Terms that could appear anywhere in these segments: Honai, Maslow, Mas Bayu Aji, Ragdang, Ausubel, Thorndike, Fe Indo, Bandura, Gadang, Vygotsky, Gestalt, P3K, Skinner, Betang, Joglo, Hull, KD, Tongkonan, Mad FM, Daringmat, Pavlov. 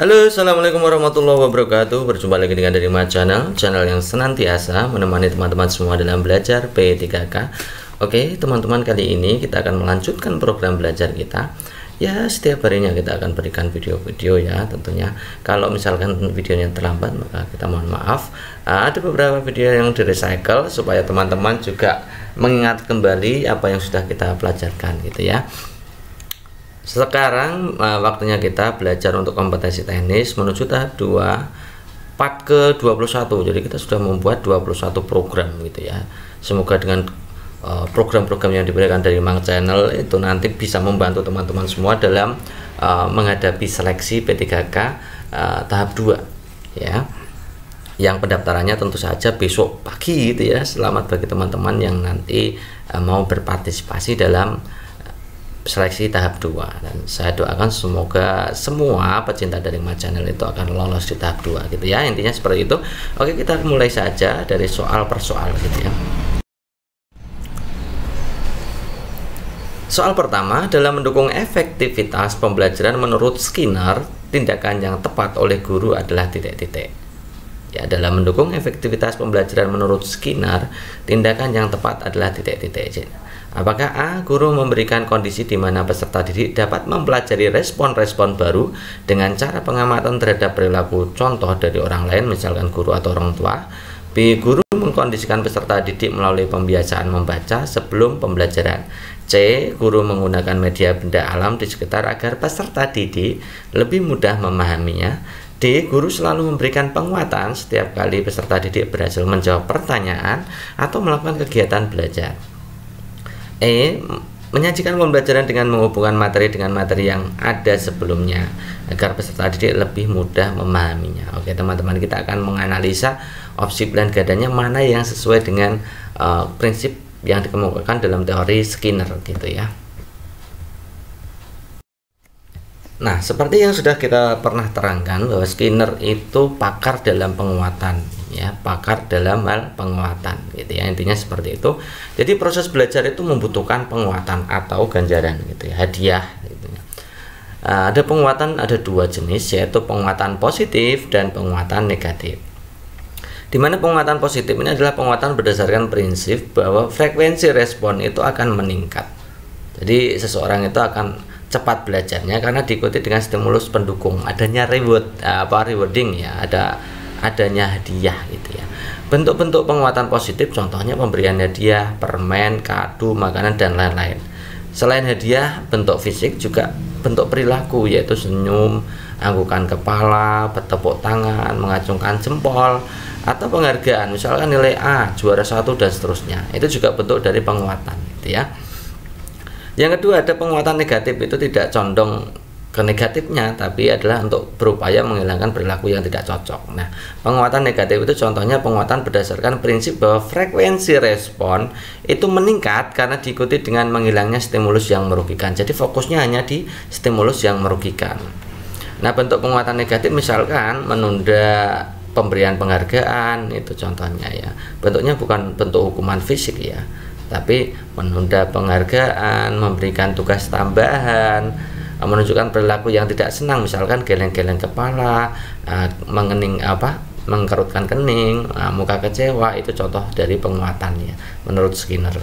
Halo, assalamualaikum warahmatullahi wabarakatuh. Berjumpa lagi dengan Daringmat Channel, channel yang senantiasa menemani teman-teman semua dalam belajar P3K. Oke teman-teman, kali ini kita akan melanjutkan program belajar kita. Ya, setiap harinya kita akan berikan video-video ya tentunya. Kalau misalkan videonya terlambat, maka kita mohon maaf. Ada beberapa video yang di-recycle supaya teman-teman juga mengingat kembali apa yang sudah kita pelajarkan gitu ya. Sekarang waktunya kita belajar untuk kompetensi teknis menuju tahap 2 part ke 21. Jadi kita sudah membuat 21 program gitu ya. Semoga dengan program-program yang diberikan dari Mang Channel itu nanti bisa membantu teman-teman semua dalam menghadapi seleksi P3K tahap 2 ya. Yang pendaftarannya tentu saja besok pagi gitu ya. Selamat bagi teman-teman yang nanti mau berpartisipasi dalam seleksi tahap 2, dan saya doakan semoga semua pecinta Daringmat Channel itu akan lolos di tahap 2 gitu ya. Intinya seperti itu. Oke, kita mulai saja dari soal per soal gitu ya. Soal pertama, dalam mendukung efektivitas pembelajaran menurut Skinner, tindakan yang tepat oleh guru adalah titik-titik. Ya, dalam mendukung efektivitas pembelajaran menurut Skinner, tindakan yang tepat adalah titik-titik. Apakah A. Guru memberikan kondisi di mana peserta didik dapat mempelajari respon-respon baru dengan cara pengamatan terhadap perilaku contoh dari orang lain, misalkan guru atau orang tua. B. Guru mengkondisikan peserta didik melalui pembiasaan membaca sebelum pembelajaran. C. Guru menggunakan media benda alam di sekitar agar peserta didik lebih mudah memahaminya. D. Guru selalu memberikan penguatan setiap kali peserta didik berhasil menjawab pertanyaan atau melakukan kegiatan belajar. E. Menyajikan pembelajaran dengan menghubungkan materi dengan materi yang ada sebelumnya agar peserta didik lebih mudah memahaminya. Oke teman-teman, kita akan menganalisa opsi pilihan gandanya mana yang sesuai dengan prinsip yang dikemukakan dalam teori Skinner gitu ya. Nah, seperti yang sudah kita pernah terangkan bahwa Skinner itu pakar dalam penguatan ya, pakar dalam hal penguatan gitu ya. Intinya seperti itu. Jadi proses belajar itu membutuhkan penguatan atau ganjaran gitu ya, hadiah gitu ya. Ada penguatan, ada dua jenis, yaitu penguatan positif dan penguatan negatif. Di mana penguatan positif ini adalah penguatan berdasarkan prinsip bahwa frekuensi respon itu akan meningkat. Jadi seseorang itu akan cepat belajarnya karena diikuti dengan stimulus pendukung, adanya reward, rewarding ya, adanya hadiah gitu ya. Bentuk-bentuk penguatan positif contohnya pemberian hadiah, permen, kado, makanan dan lain-lain. Selain hadiah, bentuk fisik juga bentuk perilaku yaitu senyum, anggukan kepala, bertepuk tangan, mengacungkan jempol, atau penghargaan misalkan nilai A, juara 1 dan seterusnya. Itu juga bentuk dari penguatan gitu ya. Yang kedua, ada penguatan negatif, itu tidak condong ke negatifnya tapi adalah untuk berupaya menghilangkan perilaku yang tidak cocok. Nah, penguatan negatif itu contohnya penguatan berdasarkan prinsip bahwa frekuensi respon itu meningkat karena diikuti dengan menghilangnya stimulus yang merugikan. Jadi fokusnya hanya di stimulus yang merugikan. Nah, bentuk penguatan negatif misalkan menunda pemberian penghargaan itu contohnya ya. Bentuknya bukan bentuk hukuman fisik ya, tapi menunda penghargaan, memberikan tugas tambahan, menunjukkan perilaku yang tidak senang, misalkan geleng-geleng kepala, mengkerutkan kening, muka kecewa, itu contoh dari penguatannya menurut Skinner.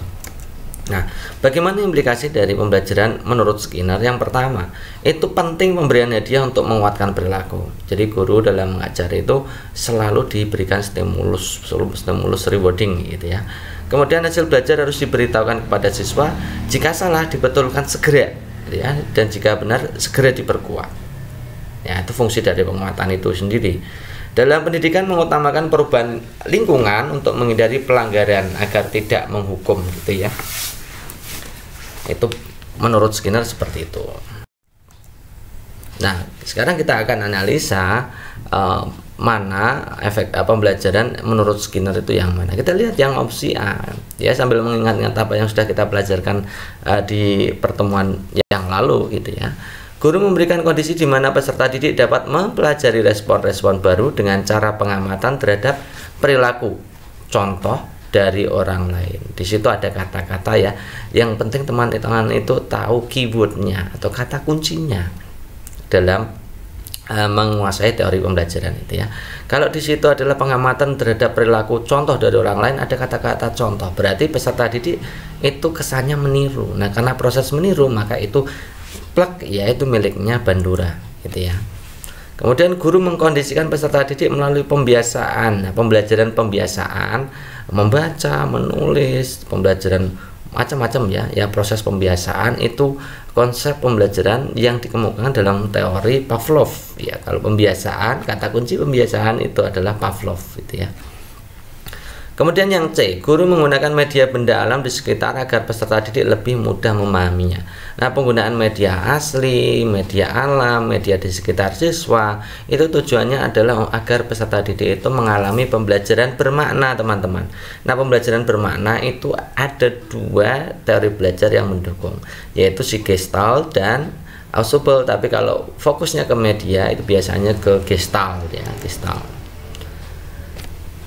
Nah, bagaimana implikasi dari pembelajaran menurut Skinner? Yang pertama, itu penting pemberian hadiah untuk menguatkan perilaku. Jadi guru dalam mengajar itu selalu diberikan stimulus rewarding gitu ya. Kemudian hasil belajar harus diberitahukan kepada siswa, jika salah dibetulkan segera gitu ya, dan jika benar segera diperkuat. Ya, itu fungsi dari penguatan itu sendiri. Dalam pendidikan mengutamakan perubahan lingkungan untuk menghindari pelanggaran agar tidak menghukum gitu ya. Itu menurut Skinner seperti itu. Nah, sekarang kita akan analisa mana efek pembelajaran menurut Skinner itu yang mana. Kita lihat yang opsi A ya, sambil mengingat-ingat apa yang sudah kita pelajarkan di pertemuan yang lalu gitu ya. Guru memberikan kondisi di mana peserta didik dapat mempelajari respon-respon baru dengan cara pengamatan terhadap perilaku contoh dari orang lain. Di situ ada kata-kata ya. Yang penting teman-teman itu tahu keywordnya atau kata kuncinya dalam menguasai teori pembelajaran itu ya. Kalau di situ adalah pengamatan terhadap perilaku contoh dari orang lain, ada kata-kata contoh, berarti peserta didik itu kesannya meniru. Nah, karena proses meniru maka itu plek ya, itu miliknya Bandura gitu ya. Kemudian guru mengkondisikan peserta didik melalui pembiasaan. Nah, pembelajaran pembiasaan membaca, menulis, pembelajaran macam-macam ya. Ya, proses pembiasaan itu konsep pembelajaran yang dikemukakan dalam teori Pavlov ya. Kalau pembiasaan, kata kunci pembiasaan itu adalah Pavlov gitu ya. Kemudian yang C, guru menggunakan media benda alam di sekitar agar peserta didik lebih mudah memahaminya. Nah, penggunaan media asli, media alam, media di sekitar siswa itu tujuannya adalah agar peserta didik itu mengalami pembelajaran bermakna, teman-teman. Nah, pembelajaran bermakna itu ada dua teori belajar yang mendukung, yaitu si Gestalt dan Ausubel. Tapi kalau fokusnya ke media itu biasanya ke Gestalt ya, Gestalt.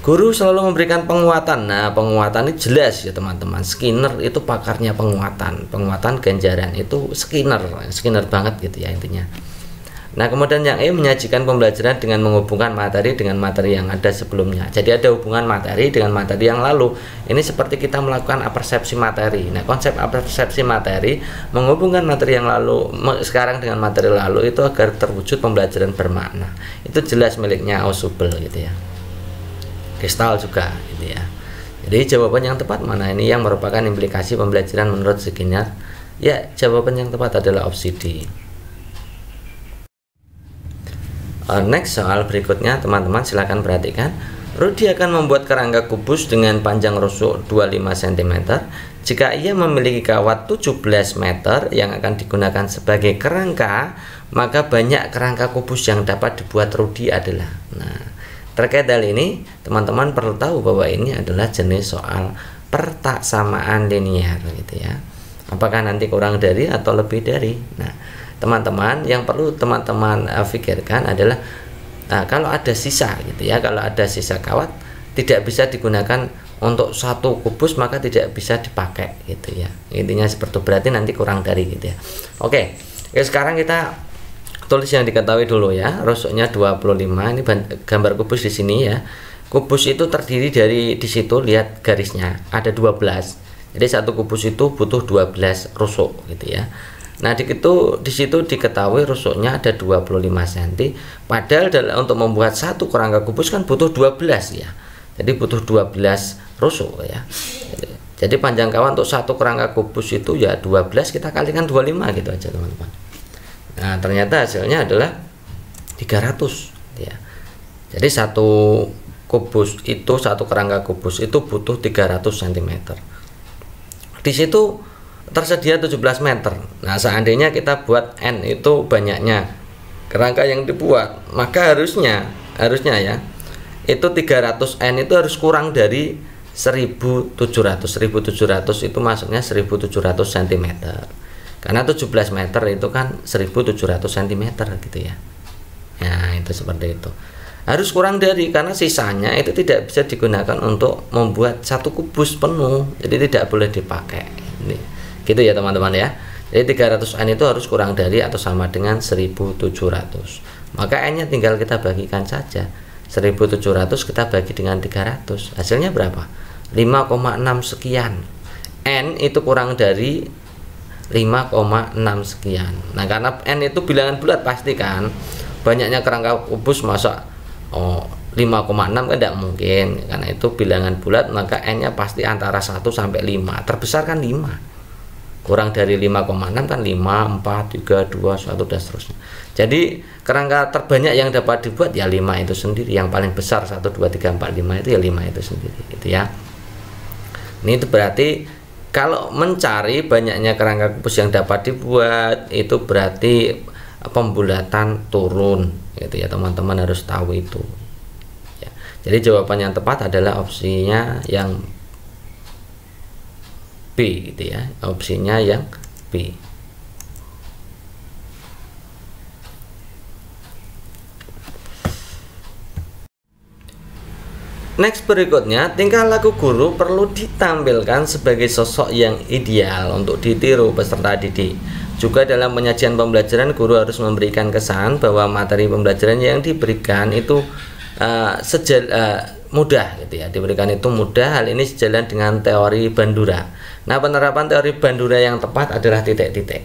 Guru selalu memberikan penguatan. Nah, penguatan ini jelas ya teman-teman. Skinner itu pakarnya penguatan. Penguatan ganjaran itu Skinner, Skinner banget gitu ya intinya. Nah, kemudian yang E, menyajikan pembelajaran dengan menghubungkan materi dengan materi yang ada sebelumnya. Jadi ada hubungan materi dengan materi yang lalu. Ini seperti kita melakukan apersepsi materi. Nah, konsep apersepsi materi menghubungkan materi yang lalu sekarang dengan materi lalu itu agar terwujud pembelajaran bermakna. Itu jelas miliknya Ausubel gitu ya. Kristal juga gitu ya. Jadi jawaban yang tepat mana ini yang merupakan implikasi pembelajaran menurut Skinner? Ya, jawaban yang tepat adalah opsi D. Next, soal berikutnya teman-teman silahkan perhatikan. Rudy akan membuat kerangka kubus dengan panjang rusuk 25 cm. Jika ia memiliki kawat 17 meter yang akan digunakan sebagai kerangka, maka banyak kerangka kubus yang dapat dibuat Rudy adalah. Nah, terkait hal ini, teman-teman perlu tahu bahwa ini adalah jenis soal pertaksamaan linear gitu ya. Apakah nanti kurang dari atau lebih dari? Nah, teman-teman yang perlu teman-teman pikirkan adalah kalau ada sisa gitu ya, kalau ada sisa kawat tidak bisa digunakan untuk satu kubus maka tidak bisa dipakai gitu ya. Intinya seperti itu, berarti nanti kurang dari gitu ya. Oke. Ya, sekarang kita tulis yang diketahui dulu ya. Rusuknya 25. Ini gambar kubus di sini ya. Kubus itu terdiri dari, di situ lihat garisnya ada 12. Jadi satu kubus itu butuh 12 rusuk gitu ya. Nah, di situ diketahui rusuknya ada 25 cm. Padahal untuk membuat satu kerangka kubus kan butuh 12 ya. Jadi butuh 12 rusuk ya. Jadi panjang kawat untuk satu kerangka kubus itu ya 12 kita kalikan 25 gitu aja teman-teman. Nah, ternyata hasilnya adalah 300 ya. Jadi satu kerangka kubus itu butuh 300 cm. Di situ tersedia 17 meter. Nah, seandainya kita buat N itu banyaknya kerangka yang dibuat, maka harusnya ya itu 300 N itu harus kurang dari 1700. 1700 itu maksudnya 1700 cm. Karena 17 meter itu kan 1700 cm gitu ya. Nah, itu seperti itu. Harus kurang dari, karena sisanya itu tidak bisa digunakan untuk membuat satu kubus penuh. Jadi tidak boleh dipakai. Ini gitu ya teman-teman ya. Jadi 300 N itu harus kurang dari atau sama dengan 1700. Maka N-nya tinggal kita bagikan saja. 1700 kita bagi dengan 300. Hasilnya berapa? 5,6 sekian. N itu kurang dari 5,6 sekian. Nah, karena N itu bilangan bulat pasti kan. Banyaknya kerangka kubus masa 5,6 kan tidak mungkin. Karena itu bilangan bulat maka N-nya pasti antara 1 sampai 5. Terbesar kan 5. Kurang dari 5,6 kan 5, 4, 3, 2, 1 dan seterusnya. Jadi kerangka terbanyak yang dapat dibuat ya 5 itu sendiri. Yang paling besar 1, 2, 3, 4, 5 itu ya 5 itu sendiri gitu ya. Ini itu berarti kalau mencari banyaknya kerangka kubus yang dapat dibuat itu berarti pembulatan turun gitu ya, teman-teman harus tahu itu ya. Jadi jawaban yang tepat adalah opsinya yang B gitu ya, opsinya yang B. Next, berikutnya tingkah laku guru perlu ditampilkan sebagai sosok yang ideal untuk ditiru peserta didik. Juga dalam penyajian pembelajaran, guru harus memberikan kesan bahwa materi pembelajaran yang diberikan itu mudah gitu ya, diberikan itu mudah. Hal ini sejalan dengan teori Bandura. Nah, penerapan teori Bandura yang tepat adalah titik-titik.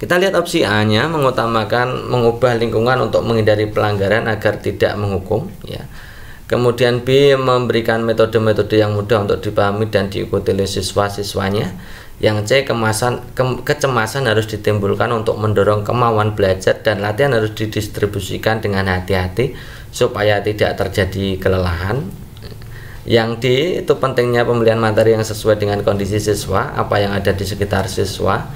Kita lihat opsi A-nya, mengutamakan mengubah lingkungan untuk menghindari pelanggaran agar tidak menghukum ya. Kemudian B, memberikan metode-metode yang mudah untuk dipahami dan diikuti oleh siswa-siswanya. Yang C, kecemasan harus ditimbulkan untuk mendorong kemauan belajar, dan latihan harus didistribusikan dengan hati-hati supaya tidak terjadi kelelahan. Yang D, itu pentingnya pembelian materi yang sesuai dengan kondisi siswa, apa yang ada di sekitar siswa.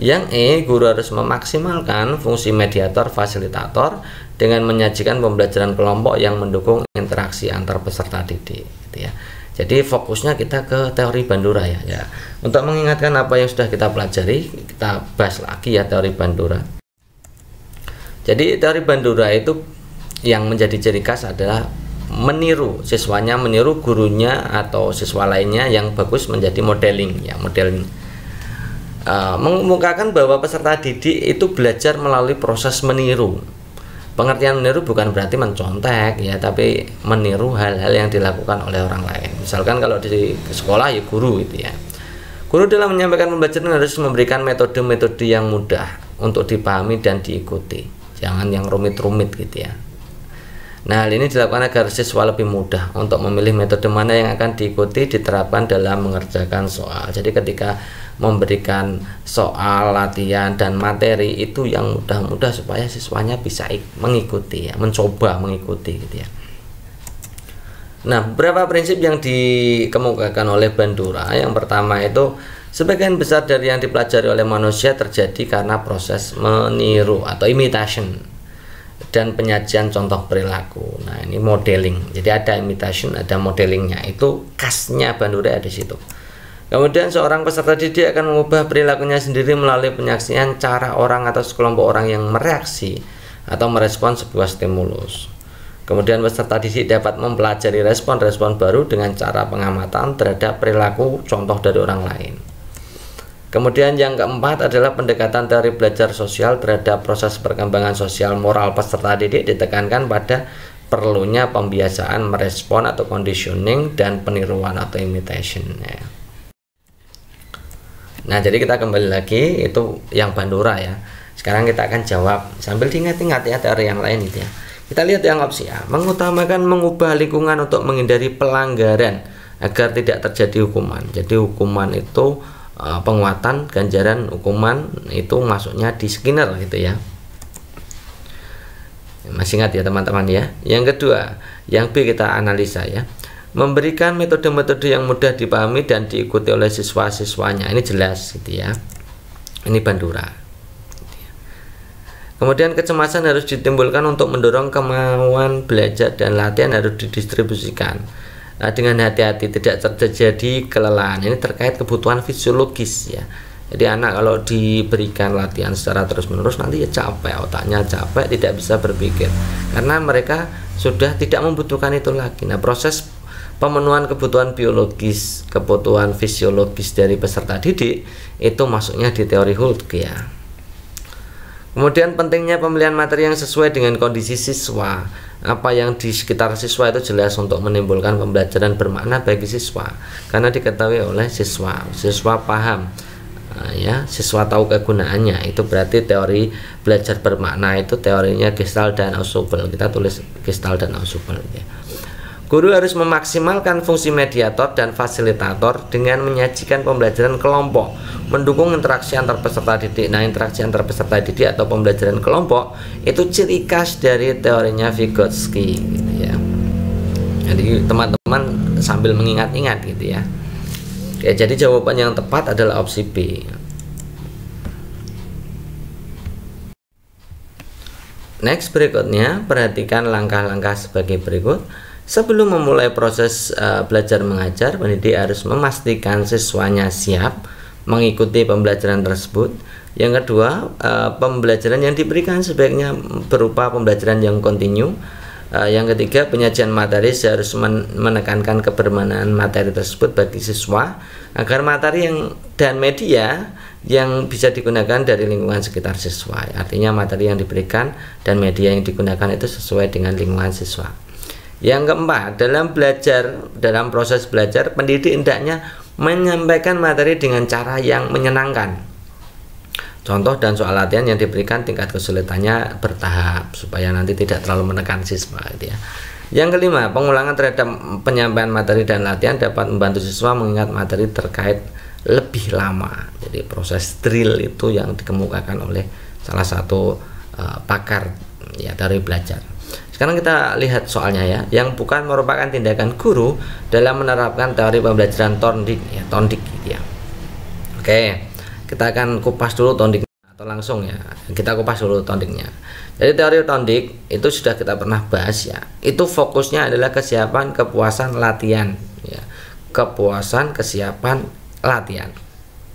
Yang E, guru harus memaksimalkan fungsi mediator fasilitator dengan menyajikan pembelajaran kelompok yang mendukung interaksi antar peserta didik gitu ya. Jadi fokusnya kita ke teori Bandura ya, Untuk mengingatkan apa yang sudah kita pelajari, kita bahas lagi ya teori Bandura. Jadi teori Bandura itu yang menjadi ciri khas adalah meniru, siswanya meniru gurunya atau siswa lainnya yang bagus menjadi modeling ya, mengemukakan bahwa peserta didik itu belajar melalui proses meniru. Pengertian meniru bukan berarti mencontek ya, tapi meniru hal-hal yang dilakukan oleh orang lain. Misalkan kalau di sekolah ya guru gitu ya. Guru dalam menyampaikan pembelajaran harus memberikan metode-metode yang mudah untuk dipahami dan diikuti. Jangan yang rumit-rumit gitu ya. Nah, hal ini dilakukan agar siswa lebih mudah untuk memilih metode mana yang akan diikuti diterapkan dalam mengerjakan soal. Jadi ketika memberikan soal, latihan, dan materi itu yang mudah-mudah supaya siswanya bisa mengikuti ya, mencoba mengikuti gitu ya. Nah, beberapa prinsip yang dikemukakan oleh Bandura. Yang pertama itu, sebagian besar dari yang dipelajari oleh manusia terjadi karena proses meniru atau imitation dan penyajian contoh perilaku. Nah, ini modeling. Jadi ada imitation, ada modelingnya. Itu khasnya Bandura ada di situ. Kemudian seorang peserta didik akan mengubah perilakunya sendiri melalui penyaksian cara orang atau sekelompok orang yang mereaksi atau merespon sebuah stimulus. Kemudian peserta didik dapat mempelajari respon-respon baru dengan cara pengamatan terhadap perilaku contoh dari orang lain. Kemudian yang keempat adalah pendekatan teori belajar sosial terhadap proses perkembangan sosial moral peserta didik ditekankan pada perlunya pembiasaan merespon atau conditioning dan peniruan atau imitation ya. Nah, jadi kita kembali lagi itu yang Bandura ya. Sekarang kita akan jawab sambil diingat-ingat ya teori yang lain gitu ya. Kita lihat yang opsi A, mengutamakan mengubah lingkungan untuk menghindari pelanggaran agar tidak terjadi hukuman. Jadi hukuman itu penguatan, ganjaran hukuman itu masuknya di Skinner gitu ya. Masih ingat ya teman-teman ya. Yang kedua, yang B kita analisa ya. Memberikan metode-metode yang mudah dipahami dan diikuti oleh siswa-siswanya. Ini jelas gitu ya. Ini Bandura. Kemudian kecemasan harus ditimbulkan untuk mendorong kemauan belajar dan latihan harus didistribusikan. Nah, dengan hati-hati tidak terjadi kelelahan. Ini terkait kebutuhan fisiologis ya. Jadi anak kalau diberikan latihan secara terus-menerus nanti ya capek, otaknya capek, tidak bisa berpikir karena mereka sudah tidak membutuhkan itu lagi. Nah, proses pemenuhan kebutuhan biologis, kebutuhan fisiologis dari peserta didik itu masuknya di teori Hull ya. Kemudian pentingnya pemilihan materi yang sesuai dengan kondisi siswa. Apa yang di sekitar siswa itu jelas untuk menimbulkan pembelajaran bermakna bagi siswa karena diketahui oleh siswa. Siswa paham ya, siswa tahu kegunaannya. Itu berarti teori belajar bermakna itu teorinya Gestalt dan Ausubel. Kita tulis Gestalt dan Ausubel ya. Guru harus memaksimalkan fungsi mediator dan fasilitator dengan menyajikan pembelajaran kelompok, mendukung interaksi antar peserta didik. Nah, interaksi antar peserta didik atau pembelajaran kelompok itu ciri khas dari teorinya Vygotsky gitu ya. Jadi teman-teman sambil mengingat-ingat gitu ya. Oke, jadi jawaban yang tepat adalah opsi B. Next, berikutnya perhatikan langkah-langkah sebagai berikut. Sebelum memulai proses belajar mengajar, pendidik harus memastikan siswanya siap mengikuti pembelajaran tersebut. Yang kedua, pembelajaran yang diberikan sebaiknya berupa pembelajaran yang kontinu. Yang ketiga, penyajian materi harus menekankan kebermanaan materi tersebut bagi siswa agar materi dan media yang bisa digunakan dari lingkungan sekitar siswa. Artinya materi yang diberikan dan media yang digunakan itu sesuai dengan lingkungan siswa. Yang keempat, dalam proses belajar, pendidik hendaknya menyampaikan materi dengan cara yang menyenangkan. Contoh dan soal latihan yang diberikan tingkat kesulitannya bertahap supaya nanti tidak terlalu menekan siswa, gitu ya. Yang kelima, pengulangan terhadap penyampaian materi dan latihan dapat membantu siswa mengingat materi terkait lebih lama. Jadi proses drill itu yang dikemukakan oleh salah satu pakar ya dari belajar. Sekarang kita lihat soalnya ya, yang bukan merupakan tindakan guru dalam menerapkan teori pembelajaran Thorndike ya, gitu ya. Oke, kita akan kupas dulu Thorndike atau langsung ya. Kita kupas dulu Thorndike-nya. Jadi teori Thorndike itu sudah kita pernah bahas ya. Itu fokusnya adalah kesiapan, kepuasan, latihan ya. Kepuasan, kesiapan, latihan.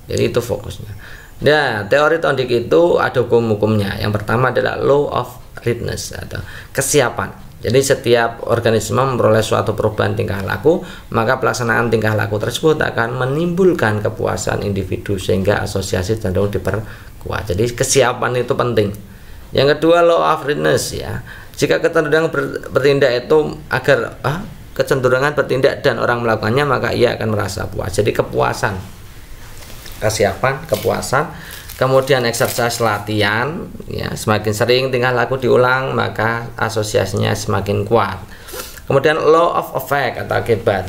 Jadi itu fokusnya. Nah, teori Thorndike itu ada hukum-hukumnya. Yang pertama adalah law of readiness atau kesiapan. Jadi setiap organisme memperoleh suatu perubahan tingkah laku, maka pelaksanaan tingkah laku tersebut akan menimbulkan kepuasan individu sehingga asosiasi cenderung diperkuat. Jadi kesiapan itu penting. Yang kedua law of readiness ya. Jika kecenderungan bertindak itu agar kecenderungan bertindak dan orang melakukannya, maka ia akan merasa puas. Jadi kepuasan, kesiapan, kepuasan. Kemudian exercise latihan ya, semakin sering tingkah laku diulang maka asosiasinya semakin kuat. Kemudian law of effect atau akibat,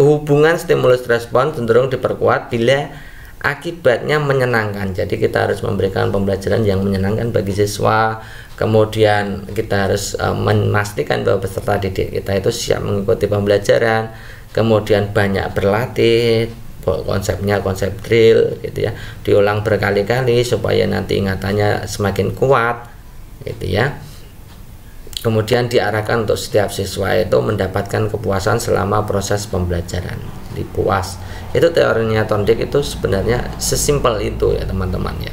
hubungan stimulus respon cenderung diperkuat bila akibatnya menyenangkan. Jadi kita harus memberikan pembelajaran yang menyenangkan bagi siswa. Kemudian kita harus memastikan bahwa peserta didik kita itu siap mengikuti pembelajaran, kemudian banyak berlatih. Konsepnya konsep drill gitu ya, diulang berkali-kali supaya nanti ingatannya semakin kuat gitu ya. Kemudian diarahkan untuk setiap siswa itu mendapatkan kepuasan selama proses pembelajaran, jadi puas. Itu teorinya Thorndike, itu sebenarnya sesimpel itu ya teman-teman ya.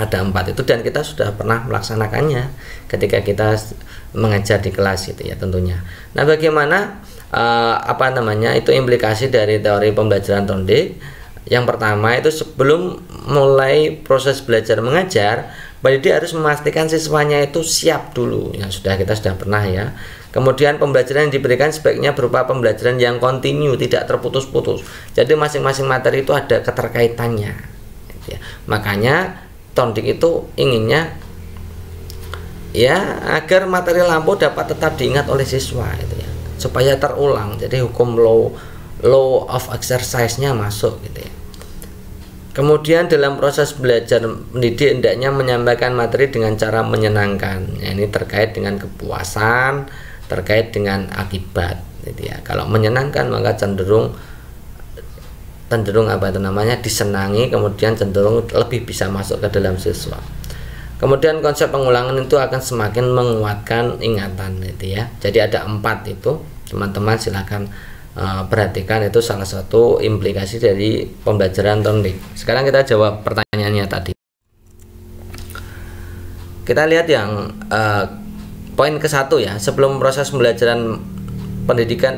Ada 4 itu dan kita sudah pernah melaksanakannya ketika kita mengajar di kelas gitu ya tentunya. Nah, bagaimana itu implikasi dari teori pembelajaran Thorndike? Yang pertama itu sebelum mulai proses belajar mengajar, pendidik harus memastikan siswanya itu siap dulu. Yang kita sudah pernah ya. Kemudian pembelajaran yang diberikan sebaiknya berupa pembelajaran yang kontinu, tidak terputus-putus. Jadi masing-masing materi itu ada keterkaitannya. Gitu ya. Makanya Thorndike itu inginnya ya agar materi lampau dapat tetap diingat oleh siswa itu ya. Supaya terulang, jadi hukum law of exercise-nya masuk gitu ya. Kemudian dalam proses belajar pendidik hendaknya menyampaikan materi dengan cara menyenangkan. Ya, ini terkait dengan kepuasan, terkait dengan akibat gitu ya. Kalau menyenangkan maka cenderung disenangi, kemudian cenderung lebih bisa masuk ke dalam siswa. Kemudian konsep pengulangan itu akan semakin menguatkan ingatan gitu ya. Jadi ada 4 itu, teman-teman silahkan perhatikan, itu salah satu implikasi dari pembelajaran Thorndike. Sekarang kita jawab pertanyaannya tadi. Kita lihat yang poin ke-1 ya, sebelum proses pembelajaran pendidik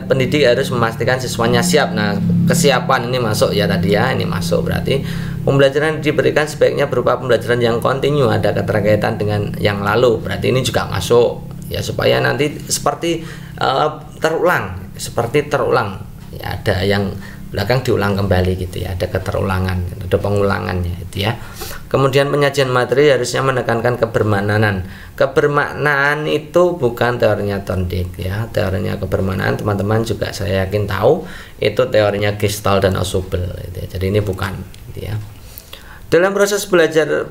harus memastikan siswanya siap. Nah, kesiapan ini masuk ya tadi ya, ini masuk berarti. Pembelajaran diberikan sebaiknya berupa pembelajaran yang kontinu, ada keterkaitan dengan yang lalu, berarti ini juga masuk ya, supaya nanti seperti terulang ya, ada yang belakang diulang kembali gitu ya, ada keterulangan, ada pengulangannya gitu ya. Kemudian penyajian materi harusnya menekankan kebermaknaan. Kebermaknaan itu bukan teorinya Thorndike ya. Teorinya kebermaknaan teman-teman juga saya yakin tahu, itu teorinya Gestalt dan Ausubel gitu ya. Jadi ini bukan gitu ya. Dalam proses belajar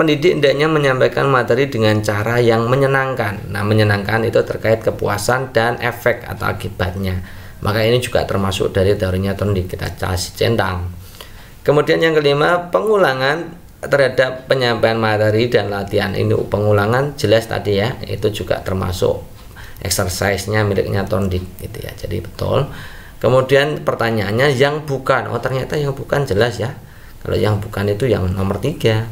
pendidik hendaknya menyampaikan materi dengan cara yang menyenangkan. Nah, menyenangkan itu terkait kepuasan dan efek atau akibatnya. Maka ini juga termasuk dari teorinya Thorndike, kita kasih centang. Kemudian yang kelima, pengulangan terhadap penyampaian materi dan latihan. Ini pengulangan jelas tadi ya, itu juga termasuk exercise-nya miliknya Thorndike gitu ya. Jadi betul. Kemudian pertanyaannya yang bukan, ternyata yang bukan jelas ya. Kalau yang bukan itu yang nomor 3.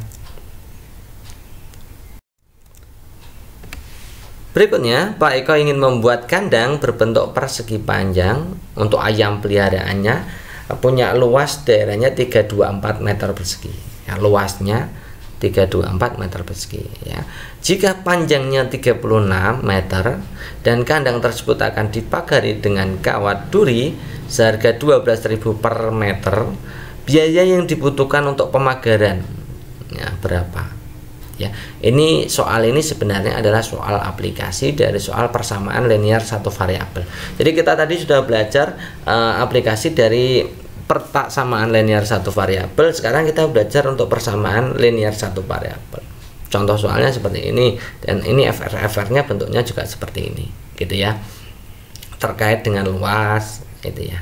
Berikutnya, Pak Eko ingin membuat kandang berbentuk persegi panjang untuk ayam peliharaannya. punya luas daerahnya 324 meter persegi ya, luasnya 324 meter persegi ya. Jika panjangnya 36 meter dan kandang tersebut akan dipagari dengan kawat duri seharga 12.000 per meter, biaya yang dibutuhkan untuk pemagaran ya, berapa ya. Ini soal ini sebenarnya adalah soal aplikasi dari soal persamaan linear satu variabel. Jadi kita tadi sudah belajar aplikasi dari persamaan linear satu variabel. Sekarang kita belajar untuk persamaan linear satu variabel. Contoh soalnya seperti ini, dan ini FR-nya bentuknya juga seperti ini, gitu ya. Terkait dengan luas, gitu ya.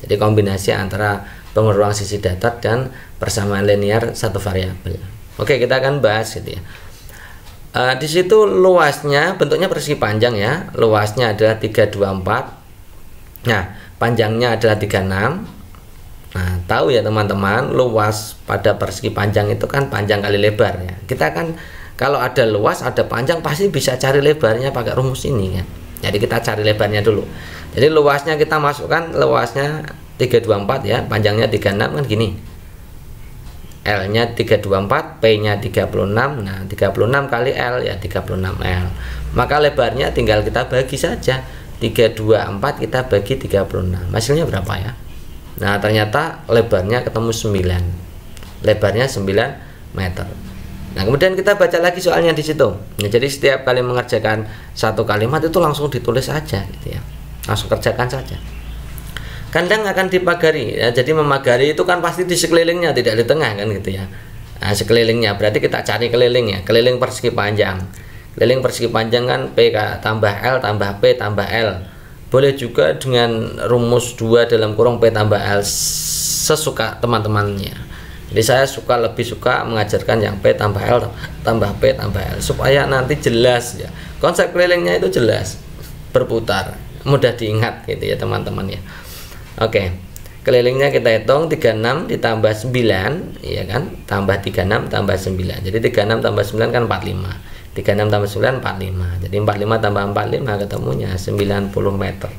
Jadi kombinasi antara pengurangan sisi datar dan persamaan linear satu variabel. Oke, kita akan bahas, gitu ya. Di situ luasnya bentuknya persegi panjang ya. Luasnya adalah 324. Nah, panjangnya adalah 36. Nah, tahu ya teman-teman, luas pada persegi panjang itu kan panjang kali lebar ya. Kita kan kalau ada luas ada panjang pasti bisa cari lebarnya pakai rumus ini ya. Jadi kita cari lebarnya dulu. Jadi luasnya kita masukkan, luasnya 324 ya, panjangnya 36 kan gini. L-nya 324, P-nya 36. Nah, 36 kali L ya 36L. Maka lebarnya tinggal kita bagi saja. 324 kita bagi 36. Hasilnya berapa ya? Nah, ternyata lebarnya ketemu 9. Lebarnya 9 meter. Nah, kemudian kita baca lagi soalnya di situ. Nah, jadi setiap kali mengerjakan satu kalimat itu langsung ditulis saja gitu ya. Langsung kerjakan saja. Kandang akan dipagari ya. Jadi memagari itu kan pasti di sekelilingnya, tidak di tengah kan gitu ya. Nah, sekelilingnya berarti kita cari keliling ya, keliling persegi panjang. Keliling persegi panjang kan P tambah L tambah P tambah L. Boleh juga dengan rumus 2 dalam kurung P tambah L sesuka teman-temannya. Jadi saya lebih suka mengajarkan yang P tambah L tambah P tambah L supaya nanti jelas ya, konsep kelilingnya itu jelas, berputar, mudah diingat gitu ya teman-teman ya. Oke, kelilingnya kita hitung 36 ditambah 9 ya kan, tambah 36 tambah 9. Jadi 36 tambah 9 kan 45. 36 tambah 9 45. Jadi 45 tambah 45 ketemunya 90 meter.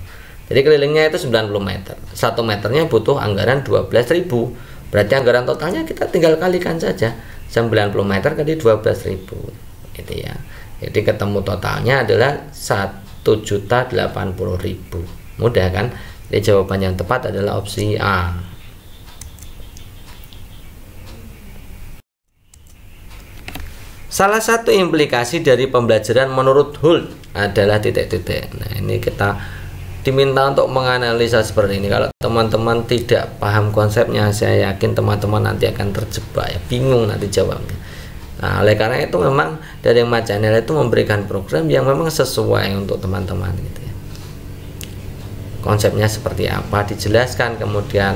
Jadi kelilingnya itu 90 meter. 1 meternya butuh anggaran 12.000. Berarti anggaran totalnya kita tinggal kalikan saja. 90 meter kali 12.000. Gitu ya. Jadi ketemu totalnya adalah 1.080.000. Mudah kan? Jadi jawaban yang tepat adalah opsi A. Salah satu implikasi dari pembelajaran menurut Hull adalah titik-titik. Nah, ini kita diminta untuk menganalisa seperti ini. Kalau teman-teman tidak paham konsepnya, saya yakin teman-teman nanti akan terjebak ya, bingung nanti jawabnya. Nah, oleh karena itu memang Daringmat Channel itu memberikan program yang memang sesuai untuk teman-teman gitu ya. Konsepnya seperti apa dijelaskan, kemudian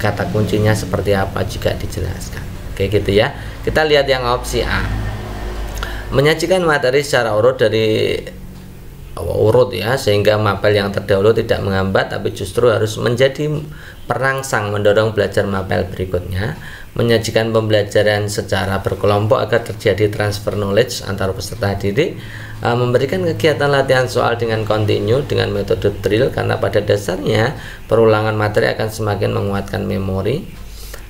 kata kuncinya seperti apa juga dijelaskan. Oke gitu ya. Kita lihat yang opsi A. Menyajikan materi secara urut dari urut ya, sehingga mapel yang terdahulu tidak menghambat tapi justru harus menjadi perangsang mendorong belajar mapel berikutnya. Menyajikan pembelajaran secara berkelompok agar terjadi transfer knowledge antar peserta didik. Memberikan kegiatan latihan soal dengan kontinu dengan metode drill karena pada dasarnya perulangan materi akan semakin menguatkan memori.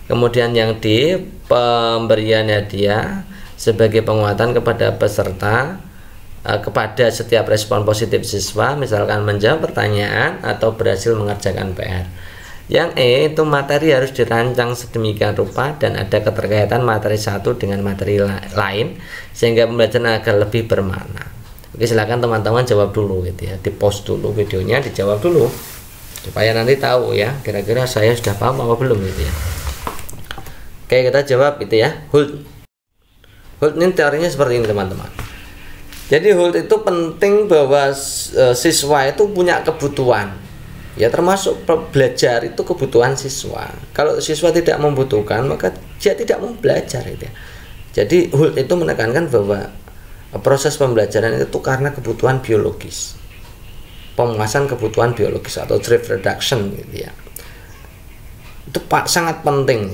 Kemudian yang D, pemberian hadiah sebagai penguatan kepada peserta kepada setiap respon positif siswa, misalkan menjawab pertanyaan atau berhasil mengerjakan PR. Yang E itu materi harus dirancang sedemikian rupa dan ada keterkaitan materi satu dengan materi lain sehingga pembelajaran agar lebih bermakna. Oke, silakan teman-teman jawab dulu gitu ya, di-post dulu videonya, dijawab dulu supaya nanti tahu ya kira-kira saya sudah paham apa belum gitu ya. Oke, kita jawab gitu ya. Hull ini teorinya seperti ini teman-teman. Jadi Hull itu penting bahwa siswa itu punya kebutuhan ya, termasuk belajar itu kebutuhan siswa. Kalau siswa tidak membutuhkan maka dia tidak mau belajar gitu ya. Jadi Hull itu menekankan bahwa proses pembelajaran itu karena kebutuhan biologis, pemuasan kebutuhan biologis atau drift reduction gitu ya. Itu sangat penting.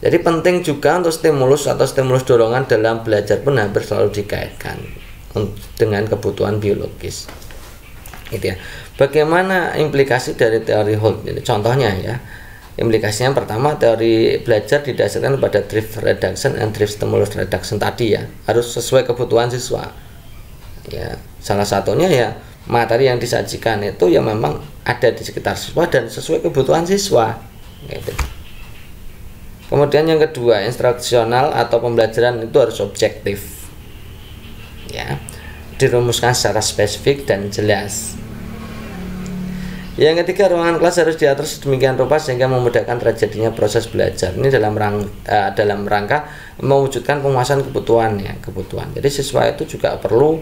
Jadi penting juga untuk stimulus atau stimulus dorongan dalam belajar pun hampir selalu dikaitkan dengan kebutuhan biologis gitu ya. Bagaimana implikasi dari teori Hull? Jadi contohnya ya, Implikasinya pertama, teori belajar didasarkan pada drift reduction and drift stimulus reduction tadi ya, harus sesuai kebutuhan siswa. Ya, salah satunya ya materi yang disajikan itu yang memang ada di sekitar siswa dan sesuai kebutuhan siswa. Gitu. Kemudian yang kedua, instruksional atau pembelajaran itu harus objektif. Ya, dirumuskan secara spesifik dan jelas. Yang ketiga, ruangan kelas harus diatur sedemikian rupa sehingga memudahkan terjadinya proses belajar. Ini dalam rangka mewujudkan pemuasan kebutuhan. Jadi siswa itu juga perlu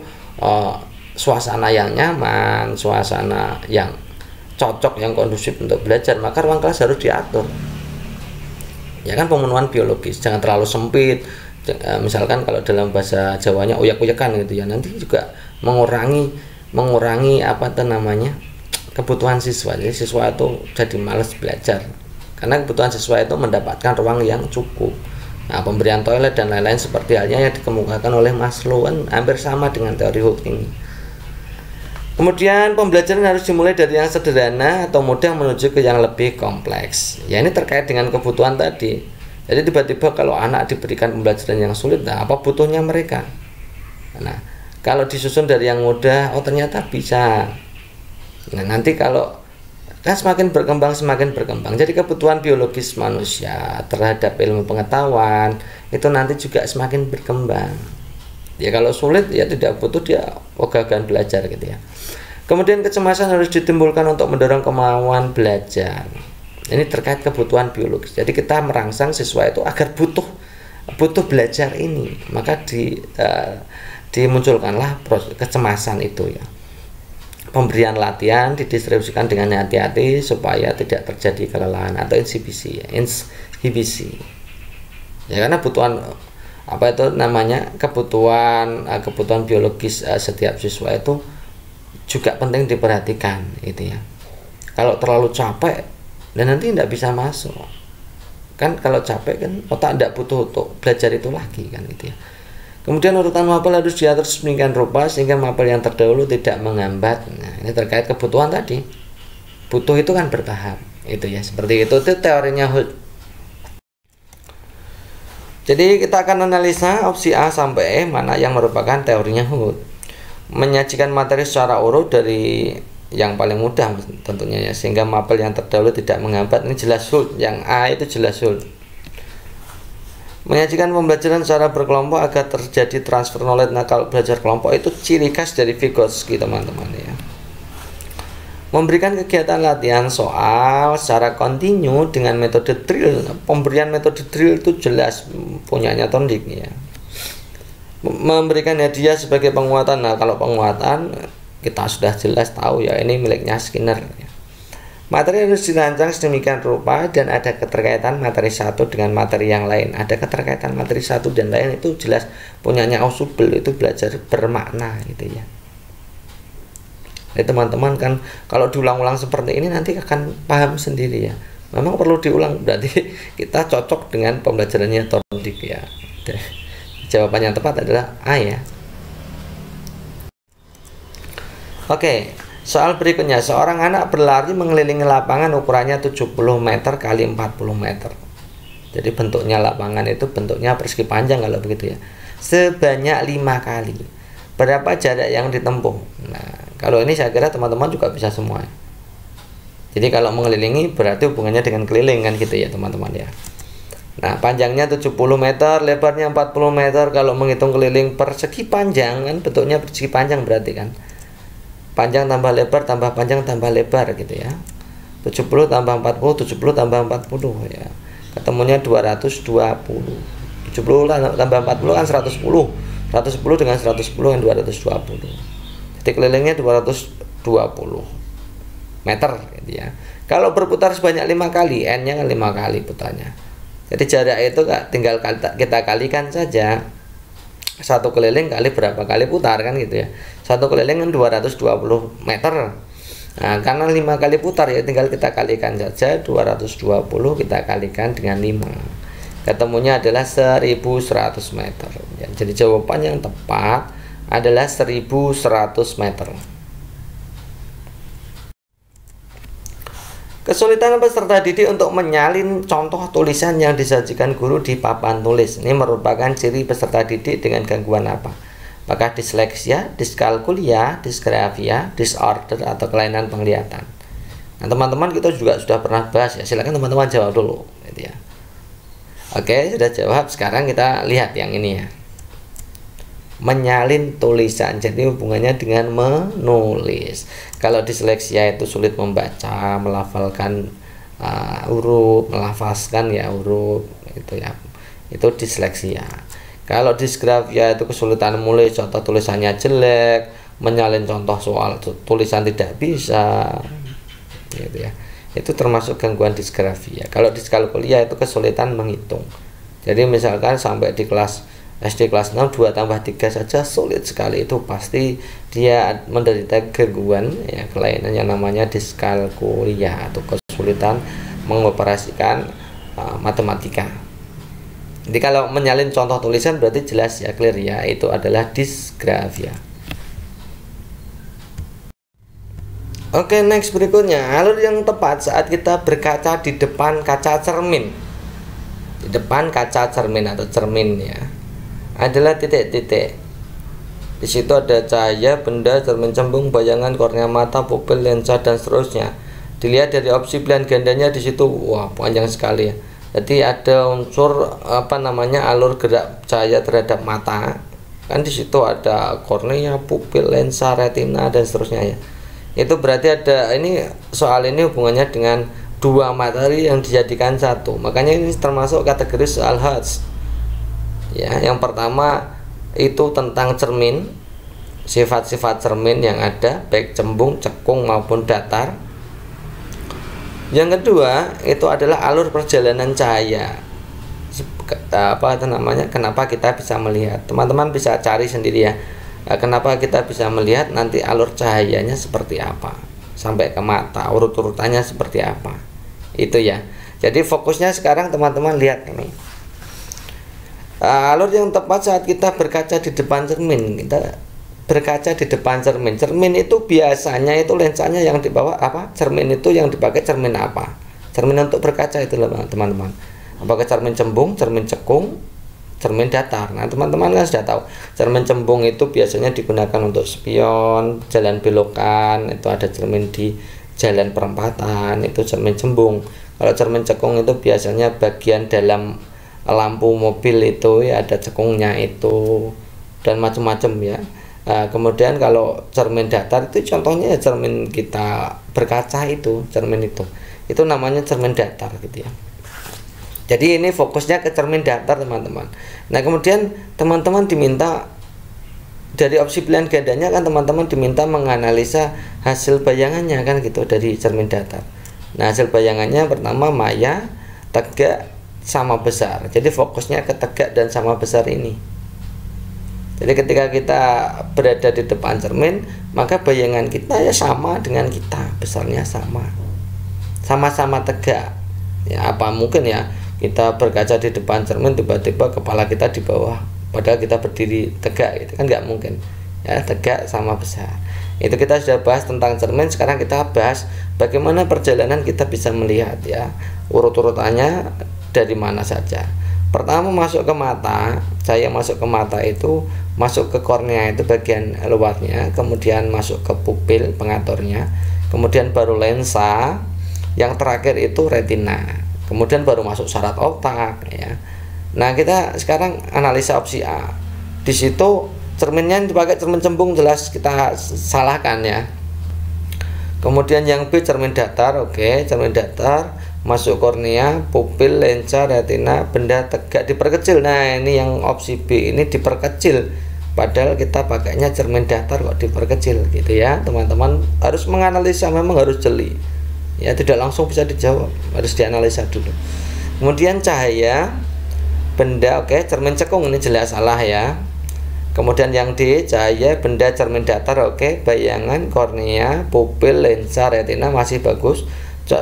suasana yang nyaman, suasana yang cocok, yang kondusif untuk belajar. Maka ruang kelas harus diatur. Ya kan, pemenuhan biologis, jangan terlalu sempit. Misalkan kalau dalam bahasa Jawanya uyak-uyakan gitu ya, nanti juga mengurangi apa itu namanya, kebutuhan siswa. Jadi siswa itu jadi malas belajar karena kebutuhan siswa itu mendapatkan ruang yang cukup. Nah, pemberian toilet dan lain-lain seperti halnya yang dikemukakan oleh Maslow kan hampir sama dengan teori Hull ini. Kemudian pembelajaran harus dimulai dari yang sederhana atau mudah menuju ke yang lebih kompleks. Ya, ini terkait dengan kebutuhan tadi. Jadi tiba-tiba kalau anak diberikan pembelajaran yang sulit, nah apa butuhnya mereka? Nah, kalau disusun dari yang mudah, oh ternyata bisa. Nah, nanti kalau kan semakin berkembang, jadi kebutuhan biologis manusia terhadap ilmu pengetahuan itu nanti juga semakin berkembang. Ya kalau sulit ya tidak butuh dia ogah-ogahan belajar gitu ya. Kemudian kecemasan harus ditimbulkan untuk mendorong kemauan belajar. Ini terkait kebutuhan biologis. Jadi kita merangsang siswa itu agar butuh belajar ini, maka dimunculkanlah proses kecemasan itu ya. Pemberian latihan didistribusikan dengan hati-hati supaya tidak terjadi kelelahan atau inhibisi ya, karena kebutuhan biologis setiap siswa itu juga penting diperhatikan gitu ya. Kalau terlalu capek dan nanti tidak bisa masuk kan, kalau capek kan otak tidak butuh untuk belajar itu lagi kan gitu ya. Kemudian urutan mapel harus diatur sedemikian rupa sehingga mapel yang terdahulu tidak menghambat. Nah, ini terkait kebutuhan tadi. Butuh itu kan bertahap. Itu ya, seperti itu teorinya Hull. Jadi kita akan analisa opsi A sampai E mana yang merupakan teorinya Hull. Menyajikan materi secara urut dari yang paling mudah tentunya ya, sehingga mapel yang terdahulu tidak menghambat. Ini jelas Hull, yang A itu jelas Hull. Menyajikan pembelajaran secara berkelompok agar terjadi transfer knowledge. Nah, kalau belajar kelompok itu ciri khas dari Vygotsky teman-teman ya. Memberikan kegiatan latihan soal secara kontinu dengan metode drill. Pemberian metode drill itu jelas punyanya Thorndike ya. Memberikan hadiah sebagai penguatan. Nah, kalau penguatan kita sudah jelas tahu ya, ini miliknya Skinner ya. Materi harus dirancang sedemikian rupa dan ada keterkaitan materi satu dengan materi yang lain. Ada keterkaitan materi satu dan lain itu jelas punyanya Ausubel, itu belajar bermakna gitu ya. Jadi teman-teman kan kalau diulang-ulang seperti ini nanti akan paham sendiri ya. Memang perlu diulang, berarti kita cocok dengan pembelajarannya Thorndike ya. Jawaban yang tepat adalah A ya. Oke. Soal berikutnya, seorang anak berlari mengelilingi lapangan ukurannya 70 meter kali 40 meter. Jadi bentuknya lapangan itu bentuknya persegi panjang kalau begitu ya. Sebanyak 5 kali. Berapa jarak yang ditempuh? Nah, kalau ini saya kira teman-teman juga bisa semua. Jadi kalau mengelilingi berarti hubungannya dengan keliling kan gitu ya teman-teman ya. Nah, panjangnya 70 meter, lebarnya 40 meter. Kalau menghitung keliling persegi panjang kan bentuknya persegi panjang berarti kan. Panjang tambah lebar tambah panjang tambah lebar gitu ya. 70 tambah 40, 70 tambah 40 ya. Ketemunya 220. 70 tambah 40 kan 110. 110 dengan 110 kan 220. Jadi kelilingnya 220 meter gitu ya. Kalau berputar sebanyak 5 kali, n-nya kan 5 kali putarnya. Jadi jarak itu tinggal kita kalikan saja. Satu keliling kali berapa kali putar kan gitu ya. Satu keliling kan 220 meter. Nah, karena 5 kali putar ya tinggal kita kalikan saja. 220 kita kalikan dengan 5. Ketemunya adalah 1100 meter ya. Jadi jawaban yang tepat adalah 1100 meter. Kesulitan peserta didik untuk menyalin contoh tulisan yang disajikan guru di papan tulis. Ini merupakan ciri peserta didik dengan gangguan apa? Apakah disleksia, diskalkulia, disgrafia, disorder, atau kelainan penglihatan? Nah, teman-teman, kita juga sudah pernah bahas ya. Silakan teman-teman jawab dulu gitu ya. Oke, sudah jawab. Sekarang kita lihat yang ini ya. Menyalin tulisan, jadi hubungannya dengan menulis. Kalau disleksia itu sulit membaca, melafalkan huruf, melafazkan ya huruf, itu ya, itu disleksia. Kalau disgrafia itu kesulitan menulis, contoh tulisannya jelek, menyalin contoh soal tulisan tidak bisa, gitu ya. Itu termasuk gangguan disgrafia. Kalau diskalkulia itu kesulitan menghitung. Jadi misalkan sampai di kelas SD kelas 6, 2 tambah 3 saja sulit sekali, itu pasti dia menderita gangguan ya, kelainan yang namanya diskalkulia atau kesulitan mengoperasikan matematika. Jadi kalau menyalin contoh tulisan berarti jelas ya, clear ya, itu adalah disgrafia. Oke, next berikutnya, alur yang tepat saat kita berkaca di depan kaca cermin. Di depan kaca cermin atau cermin ya adalah titik-titik. Di situ ada cahaya, benda, cermin cembung, bayangan, kornea mata, pupil, lensa, dan seterusnya. Dilihat dari opsi pilihan gandanya di situ, wah panjang sekali ya. Jadi ada unsur apa namanya alur gerak cahaya terhadap mata. Kan di situ ada kornea, pupil, lensa, retina, dan seterusnya ya. Itu berarti ada ini, soal ini hubungannya dengan dua materi yang dijadikan satu. Makanya ini termasuk kategori soal Hertz. Ya, yang pertama itu tentang cermin, sifat-sifat cermin yang ada baik cembung, cekung, maupun datar. Yang kedua itu adalah alur perjalanan cahaya, apa itu namanya, kenapa kita bisa melihat. Teman-teman bisa cari sendiri ya, kenapa kita bisa melihat, nanti alur cahayanya seperti apa sampai ke mata, urut-urutannya seperti apa, itu ya. Jadi fokusnya sekarang teman-teman lihat ini. Alur yang tepat saat kita berkaca di depan cermin. Kita berkaca di depan cermin. Cermin itu biasanya itu lensanya yang dibawa apa? Cermin itu yang dipakai cermin apa? Cermin untuk berkaca itu teman-teman. Apakah cermin cembung, cermin cekung, cermin datar? Nah, teman-teman kan sudah tahu. Cermin cembung itu biasanya digunakan untuk spion, jalan belokan, itu ada cermin di jalan perempatan, itu cermin cembung. Kalau cermin cekung itu biasanya bagian dalam lampu mobil itu ya, ada cekungnya itu, dan macam-macam ya. Kemudian kalau cermin datar itu contohnya ya cermin kita berkaca itu, cermin itu namanya cermin datar gitu ya. Jadi ini fokusnya ke cermin datar teman-teman. Nah, kemudian teman-teman diminta dari opsi pilihan gandanya kan, teman-teman diminta menganalisa hasil bayangannya kan gitu dari cermin datar. Nah, hasil bayangannya pertama maya, tegak, sama besar. Jadi fokusnya ke tegak dan sama besar ini. Jadi ketika kita berada di depan cermin, maka bayangan kita ya sama dengan kita, besarnya sama, sama-sama tegak ya. Apa mungkin ya kita berkaca di depan cermin tiba-tiba kepala kita di bawah padahal kita berdiri tegak, itu kan nggak mungkin ya. Tegak sama besar itu kita sudah bahas tentang cermin. Sekarang kita bahas bagaimana perjalanan kita bisa melihat ya, urut-urutannya dari mana saja. Pertama masuk ke mata, cahaya masuk ke mata itu masuk ke kornea itu bagian luarnya, kemudian masuk ke pupil pengaturnya, kemudian baru lensa, yang terakhir itu retina, kemudian baru masuk saraf otak ya. Nah, kita sekarang analisa opsi A. Di situ cerminnya dipakai cermin cembung, jelas kita salahkan ya. Kemudian yang B cermin datar, oke, cermin datar masuk kornea, pupil, lensa, retina, benda tegak diperkecil. Nah, ini yang opsi B ini diperkecil, padahal kita pakainya cermin datar kok diperkecil gitu ya. Teman-teman harus menganalisa, memang harus jeli ya, tidak langsung bisa dijawab, harus dianalisa dulu. Kemudian cahaya, benda, oke, cermin cekung, ini jelas salah ya. Kemudian yang D cahaya, benda, cermin datar, oke, bayangan, kornea, pupil, lensa, retina masih bagus,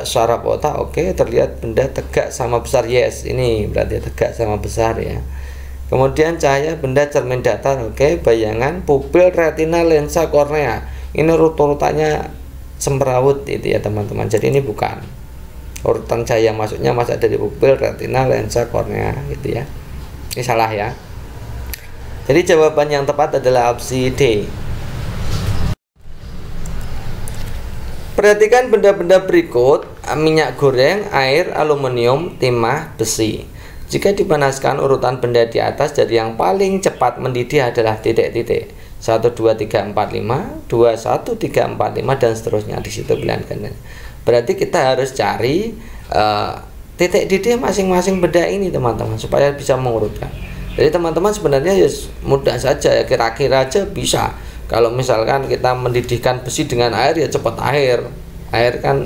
saraf otak oke, terlihat benda tegak sama besar, yes, ini berarti tegak sama besar ya. Kemudian cahaya, benda, cermin datar oke, bayangan, pupil, retina, lensa, kornea, ini urut-urutannya semrawut itu ya teman-teman. Jadi ini bukan urutan cahaya masuknya masih ada di pupil, retina, lensa, kornea gitu ya. Ini salah ya. Jadi jawaban yang tepat adalah opsi D. Perhatikan benda-benda berikut: minyak goreng, air, aluminium, timah, besi. Jika dipanaskan, urutan benda di atas dari yang paling cepat mendidih adalah titik-titik 1, 2, 3, 4, 5, 2, 1, 3, 4, 5 dan seterusnya. Di situ pilihan ganda. Berarti kita harus cari titik didih masing-masing benda ini teman-teman, supaya bisa mengurutkan. Jadi teman-teman sebenarnya ya mudah saja ya, kira-kira aja bisa. Kalau misalkan kita mendidihkan besi dengan air ya cepat air. Air kan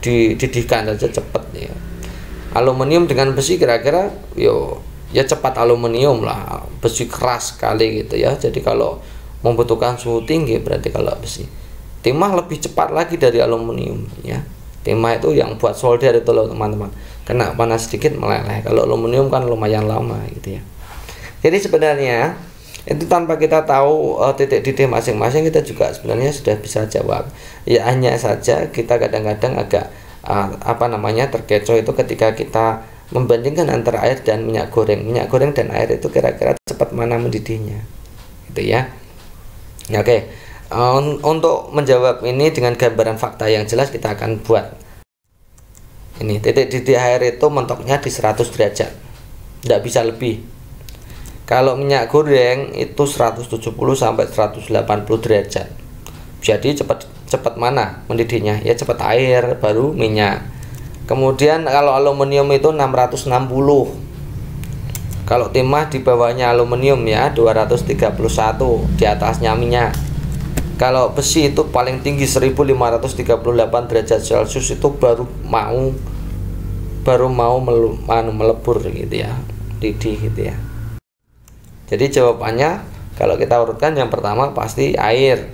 dididihkan saja cepat ya. Aluminium dengan besi kira-kira yo ya cepat aluminium lah, besi keras sekali gitu ya. Jadi kalau membutuhkan suhu tinggi berarti kalau besi. Timah lebih cepat lagi dari aluminium ya. Timah itu yang buat solder itu loh teman-teman, kena panas sedikit meleleh. Kalau aluminium kan lumayan lama gitu ya. Jadi sebenarnya itu tanpa kita tahu titik didih masing-masing kita juga sebenarnya sudah bisa jawab ya. Hanya saja kita kadang-kadang agak terkecoh itu ketika kita membandingkan antara air dan minyak goreng. Minyak goreng dan air itu kira-kira cepat mana mendidihnya gitu ya. Oke, untuk menjawab ini dengan gambaran fakta yang jelas kita akan buat ini. Titik didih air itu mentoknya di 100 derajat, tidak bisa lebih. Kalau minyak goreng itu 170 sampai 180 derajat. Jadi cepat mana mendidihnya ya, cepat air baru minyak. Kemudian kalau aluminium itu 660. Kalau timah di bawahnya aluminium ya 231, di atasnya minyak. Kalau besi itu paling tinggi 1538 derajat Celcius, itu baru mau melebur gitu ya, didih gitu ya. Jadi jawabannya kalau kita urutkan yang pertama pasti air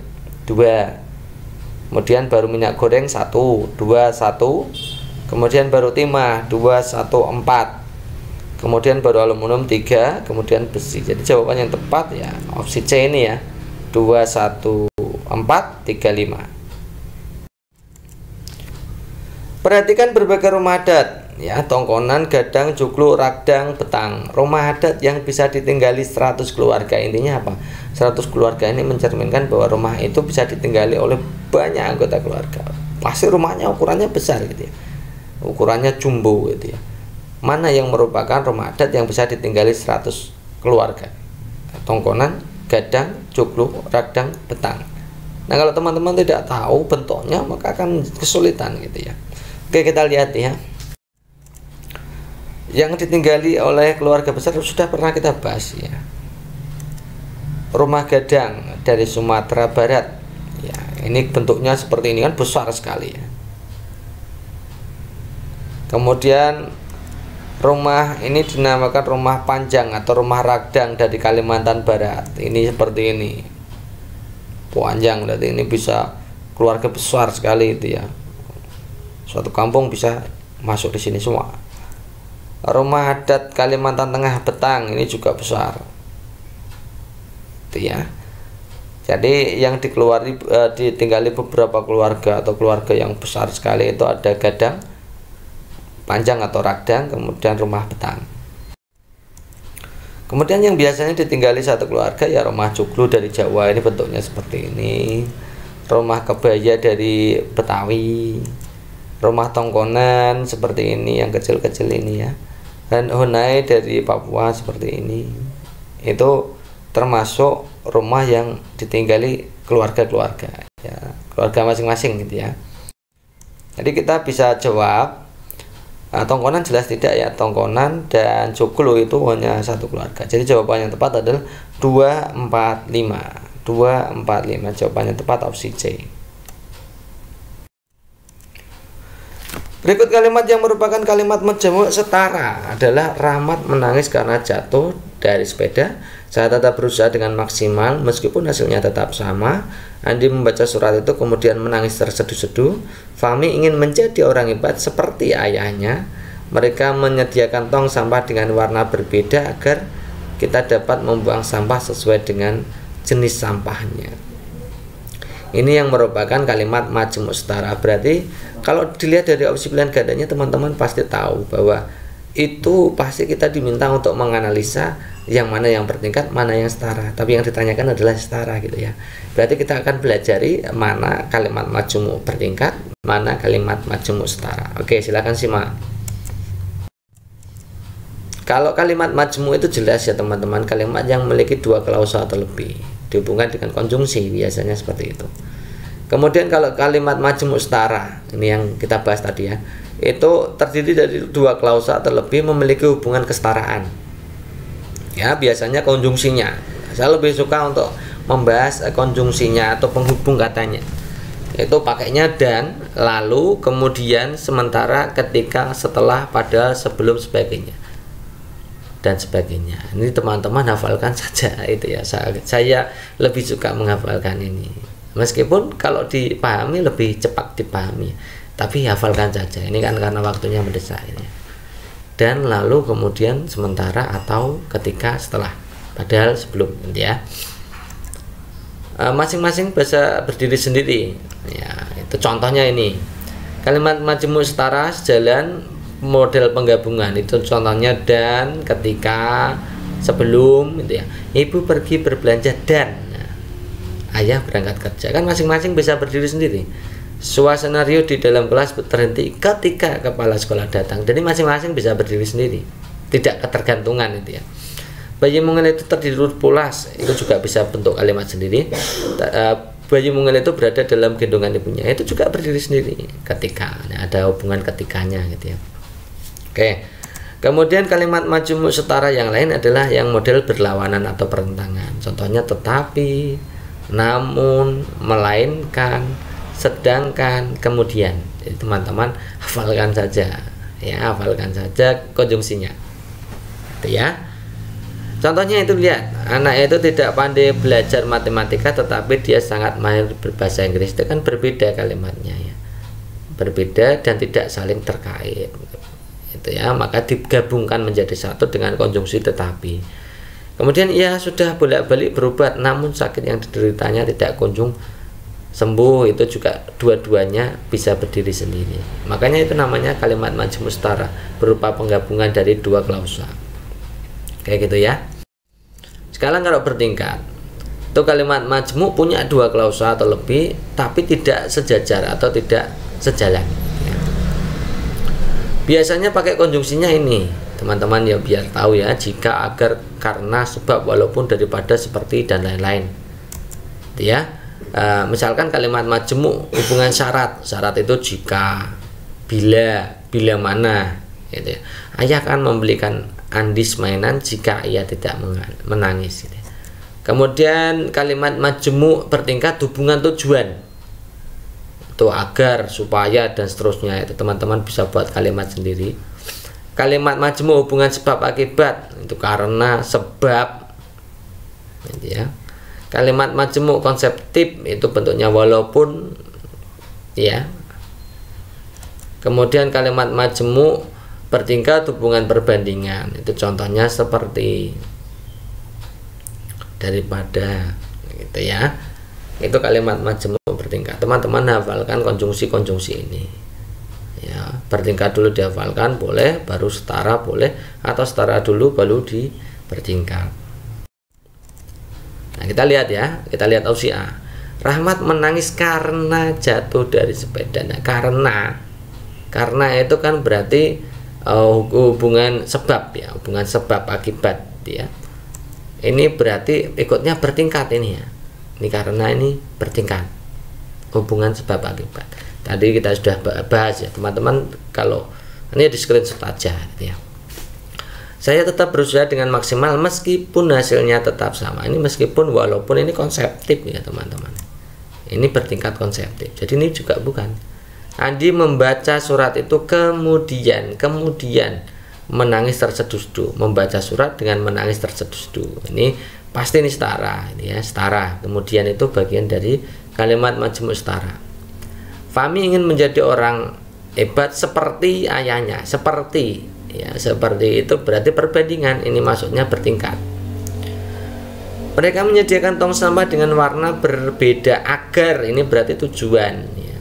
2. Kemudian baru minyak goreng 1, 2, 1. Kemudian baru timah 2, 1, 4. Kemudian baru aluminium 3. Kemudian besi. Jadi jawaban yang tepat ya opsi C ini ya 2, 1, 4, 3, 5. Perhatikan berbagai rumah adat ya, tongkonan, gadang, joglo, ragdang, betang. Rumah adat yang bisa ditinggali 100 keluarga. Intinya apa? 100 keluarga ini mencerminkan bahwa rumah itu bisa ditinggali oleh banyak anggota keluarga. Pasti rumahnya ukurannya besar gitu ya, ukurannya jumbo gitu ya. Mana yang merupakan rumah adat yang bisa ditinggali 100 keluarga? Tongkonan, gadang, joglo, ragdang, betang. Nah kalau teman-teman tidak tahu bentuknya maka akan kesulitan gitu ya. Oke, kita lihat ya. Yang ditinggali oleh keluarga besar sudah pernah kita bahas ya. Rumah gadang dari Sumatera Barat ya, ini bentuknya seperti ini kan, besar sekali ya. Kemudian rumah ini dinamakan rumah panjang atau rumah ragdang dari Kalimantan Barat. Ini seperti ini, panjang, berarti ini bisa keluarga besar sekali itu ya. Suatu kampung bisa masuk di sini semua. Rumah adat Kalimantan Tengah betang, ini juga besar itu ya. Jadi yang ditinggali beberapa keluarga atau keluarga yang besar sekali itu ada gadang, panjang atau ragdang, kemudian rumah betang. Kemudian yang biasanya ditinggali satu keluarga ya rumah joglo dari Jawa, ini bentuknya seperti ini. Rumah kebaya dari Betawi. Rumah tongkonan seperti ini, yang kecil-kecil ini ya. Dan honai dari Papua seperti ini. Itu termasuk rumah yang ditinggali keluarga-keluarga ya, keluarga masing-masing gitu ya. Jadi kita bisa jawab tongkonan jelas tidak ya. Tongkonan dan joglo itu hanya satu keluarga. Jadi jawaban yang tepat adalah 2, 4, 5. 2, 4, 5. Jawabannya tepat opsi C. Berikut kalimat yang merupakan kalimat majemuk setara adalah: Rahmat menangis karena jatuh dari sepeda. Saya tetap berusaha dengan maksimal meskipun hasilnya tetap sama. Andi membaca surat itu kemudian menangis terseduh-seduh. Fahmi ingin menjadi orang hebat seperti ayahnya. Mereka menyediakan tong sampah dengan warna berbeda agar kita dapat membuang sampah sesuai dengan jenis sampahnya. Ini yang merupakan kalimat majemuk setara. Berarti kalau dilihat dari opsi pilihan gandanya, teman-teman pasti tahu bahwa itu pasti kita diminta untuk menganalisa yang mana yang bertingkat, mana yang setara. Tapi yang ditanyakan adalah setara gitu ya. Berarti kita akan belajari mana kalimat majemuk bertingkat, mana kalimat majemuk setara. Oke, silakan simak. Kalau kalimat majemuk itu jelas ya teman-teman, kalimat yang memiliki dua klausa atau lebih dihubungkan dengan konjungsi, biasanya seperti itu. Kemudian kalau kalimat majemuk setara, ini yang kita bahas tadi ya, itu terdiri dari dua klausa atau lebih memiliki hubungan kesetaraan. Ya, biasanya konjungsinya. Saya lebih suka untuk membahas konjungsinya atau penghubung katanya. Itu pakainya dan, lalu, kemudian, sementara, ketika, setelah, padahal, sebelum, sebagainya. Dan sebagainya. Ini teman-teman hafalkan saja itu ya. Saya lebih suka menghafalkan ini. Meskipun kalau dipahami lebih cepat dipahami. Tapi hafalkan saja, ini kan karena waktunya mendesak ini. Dan lalu kemudian sementara atau ketika setelah padahal sebelum ya. Masing-masing bahasa berdiri sendiri ya, itu contohnya ini. Kalimat majemuk setara sejalan model penggabungan, itu contohnya dan, ketika, sebelum gitu ya. Ibu pergi berbelanja dan ayah berangkat kerja, kan masing-masing bisa berdiri sendiri. Suasana riuh di dalam kelas terhenti ketika kepala sekolah datang. Jadi masing-masing bisa berdiri sendiri, tidak ketergantungan itu ya. Bayi mungil itu tidur pulas, itu juga bisa bentuk kalimat sendiri. Bayi mungil itu berada dalam gendongan ibunya, itu juga berdiri sendiri. Ketika ada hubungan ketikanya gitu ya. Oke. Kemudian kalimat majemuk setara yang lain adalah yang model berlawanan atau pertentangan. Contohnya tetapi, namun, melainkan, sedangkan, kemudian. Jadi teman-teman hafalkan saja ya, hafalkan saja konjungsinya itu ya. Contohnya itu, lihat, anak itu tidak pandai belajar matematika tetapi dia sangat mahir berbahasa Inggris. Itu kan berbeda kalimatnya ya, berbeda dan tidak saling terkait itu ya, maka digabungkan menjadi satu dengan konjungsi tetapi. Kemudian ia sudah bolak-balik berobat namun sakit yang dideritanya tidak kunjung sembuh, itu juga dua-duanya bisa berdiri sendiri. Makanya itu namanya kalimat majemuk setara, berupa penggabungan dari dua klausa. Kayak gitu ya. Sekarang kalau bertingkat, itu kalimat majemuk punya dua klausa atau lebih tapi tidak sejajar atau tidak sejalan. Biasanya pakai konjungsinya ini, teman-teman ya, biar tahu ya, jika, agar, karena, sebab, walaupun, daripada, seperti, dan lain-lain gitu ya. Misalkan kalimat majemuk hubungan syarat, syarat itu jika, bila, bila mana gitu ya. Ayah akan membelikan Andis mainan jika ia tidak menangis gitu ya. Kemudian kalimat majemuk bertingkat hubungan tujuan, itu agar, supaya, dan seterusnya. Itu teman-teman bisa buat kalimat sendiri. Kalimat majemuk hubungan sebab akibat, itu karena, sebab gitu ya. Kalimat majemuk konseptif, itu bentuknya walaupun ya. Kemudian kalimat majemuk bertingkat hubungan perbandingan, itu contohnya seperti, daripada gitu ya. Itu kalimat majemuk bertingkat. Teman-teman hafalkan konjungsi-konjungsi ini ya. Bertingkat dulu dihafalkan boleh, baru setara boleh, atau setara dulu baru di bertingkat. Nah, kita lihat ya, kita lihat opsi A. Rahmat menangis karena jatuh dari sepeda. Nah, karena itu kan berarti hubungan sebab ya, hubungan sebab akibat ya. Ini berarti ikutnya bertingkat ini ya. Ini karena ini bertingkat, hubungan sebab akibat. Tadi kita sudah bahas ya, teman-teman, kalau ini di screenshot aja gitu ya. Saya tetap berusaha dengan maksimal meskipun hasilnya tetap sama. Ini meskipun, walaupun, ini konseptif ya teman-teman. Ini bertingkat konseptif. Jadi ini juga bukan. Andi membaca surat itu kemudian menangis terseduh-seduh. Membaca surat dengan menangis terseduh-seduh. Ini pasti ini setara, ini ya, setara. Kemudian itu bagian dari kalimat majemuk setara. Fahmi ingin menjadi orang hebat seperti ayahnya, seperti ya, seperti itu berarti perbandingan. Ini maksudnya bertingkat. Mereka menyediakan tong sampah dengan warna berbeda agar, ini berarti tujuan ya,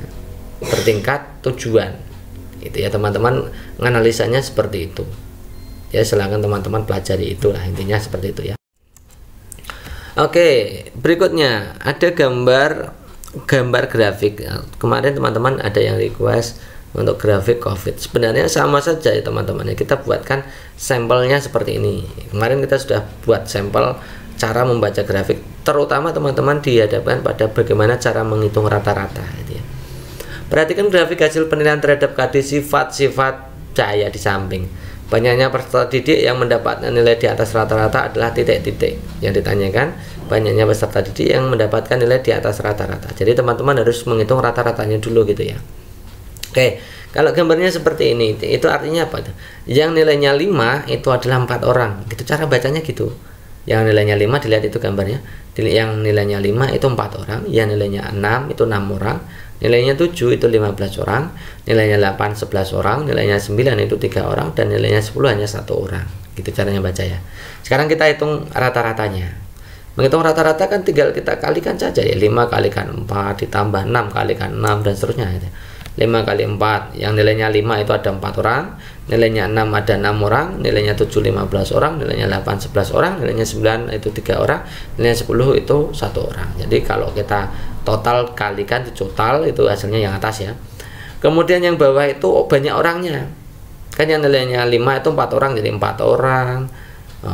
bertingkat tujuan. Itu ya teman-teman, analisanya seperti itu. Ya silahkan teman-teman pelajari, itulah intinya seperti itu ya. Oke, berikutnya ada gambar grafik. Kemarin teman-teman ada yang request untuk grafik COVID. Sebenarnya sama saja ya teman-teman, kita buatkan sampelnya seperti ini. Kemarin kita sudah buat sampel cara membaca grafik, terutama teman-teman dihadapkan pada bagaimana cara menghitung rata-rata gitu ya. Perhatikan grafik hasil penilaian terhadap KD sifat-sifat cahaya di samping. Banyaknya peserta didik yang mendapatkan nilai di atas rata-rata adalah titik-titik. Yang ditanyakan, banyaknya peserta didik yang mendapatkan nilai di atas rata-rata. Jadi teman-teman harus menghitung rata-ratanya dulu gitu ya. Oke, kalau gambarnya seperti ini, itu artinya apa? Yang nilainya 5 itu adalah 4 orang. Itu cara bacanya gitu. Yang nilainya 5 dilihat itu gambarnya. Yang nilainya 5 itu 4 orang, yang nilainya 6 itu 6 orang. Nilainya 7 itu 15 orang, nilainya 8 11 orang, nilainya 9 itu 3 orang, dan nilainya 10 hanya 1 orang. Gitu caranya baca ya. Sekarang kita hitung rata-ratanya. Menghitung rata-rata kan tinggal kita kalikan saja ya, 5 kalikan 4 ditambah 6 kalikan 6 dan seterusnya ya. 5 kali 4, yang nilainya 5 itu ada 4 orang, nilainya 6 ada 6 orang, nilainya 7 15 orang, nilainya 8 11 orang, nilainya 9 itu 3 orang, nilainya 10 itu 1 orang. Jadi kalau kita total kalikan total itu hasilnya yang atas ya. Kemudian yang bawah itu banyak orangnya. Kan yang nilainya 5 itu 4 orang jadi 4 orang.